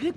Hip!